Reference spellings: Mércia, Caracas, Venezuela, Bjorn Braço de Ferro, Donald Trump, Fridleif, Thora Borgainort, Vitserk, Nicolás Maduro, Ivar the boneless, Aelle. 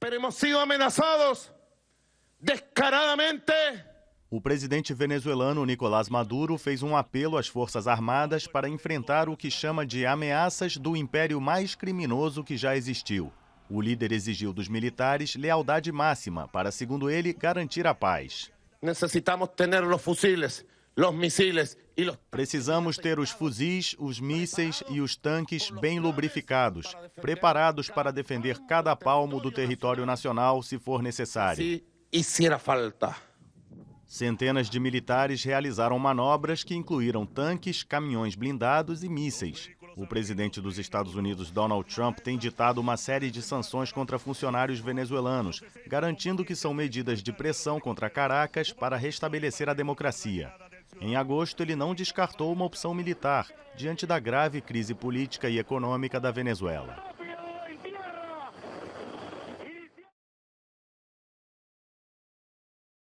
pero hemos sido amenazados descaradamente. O presidente venezuelano Nicolás Maduro fez um apelo às Forças Armadas para enfrentar o que chama de ameaças do império mais criminoso que já existiu. O líder exigiu dos militares lealdade máxima para, segundo ele, garantir a paz. Precisamos ter os fuzis, os mísseis e os tanques bem lubrificados, preparados para defender cada palmo do território nacional se for necessário. Centenas de militares realizaram manobras que incluíram tanques, caminhões blindados e mísseis. O presidente dos Estados Unidos, Donald Trump, tem ditado uma série de sanções contra funcionários venezuelanos, garantindo que são medidas de pressão contra Caracas para restabelecer a democracia. Em agosto, ele não descartou uma opção militar, diante da grave crise política e econômica da Venezuela.